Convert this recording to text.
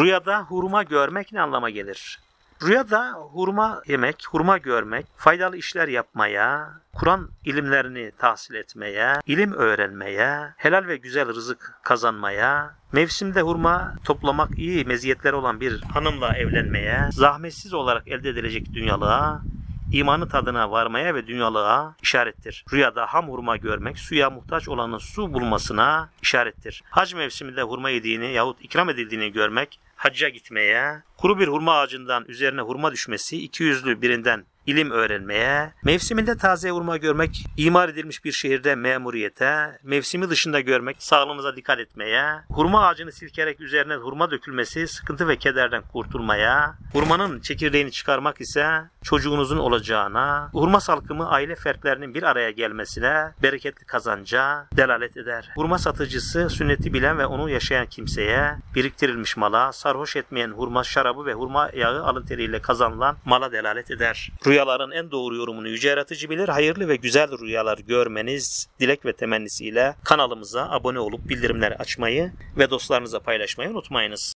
Rüyada hurma görmek ne anlama gelir? Rüyada hurma yemek, hurma görmek, faydalı işler yapmaya, Kur'an ilimlerini tahsil etmeye, ilim öğrenmeye, helal ve güzel rızık kazanmaya, mevsimde hurma toplamak iyi meziyetleri olan bir hanımla evlenmeye, zahmetsiz olarak elde edilecek dünyalığa, İmanı tadına varmaya ve dünyalığa işarettir. Rüyada ham hurma görmek, suya muhtaç olanın su bulmasına işarettir. Hac mevsiminde hurma yediğini yahut ikram edildiğini görmek, hacca gitmeye, kuru bir hurma ağacından üzerine hurma düşmesi, 200'lü birinden ilim öğrenmeye, mevsiminde taze hurma görmek, imar edilmiş bir şehirde memuriyete, mevsimi dışında görmek, sağlığımıza dikkat etmeye, hurma ağacını silkerek üzerine hurma dökülmesi, sıkıntı ve kederden kurtulmaya, hurmanın çekirdeğini çıkarmak ise çocuğunuzun olacağına, hurma salkımı aile fertlerinin bir araya gelmesine, bereketli kazanca delalet eder. Hurma satıcısı, sünneti bilen ve onu yaşayan kimseye, biriktirilmiş mala, sarhoş etmeyen hurma şarabı ve hurma yağı alın teriyle kazanılan mala delalet eder. Rüyaların en doğru yorumunu Yüce Yaratıcı bilir. Hayırlı ve güzel rüyalar görmeniz dilek ve temennisiyle kanalımıza abone olup bildirimleri açmayı ve dostlarınıza paylaşmayı unutmayınız.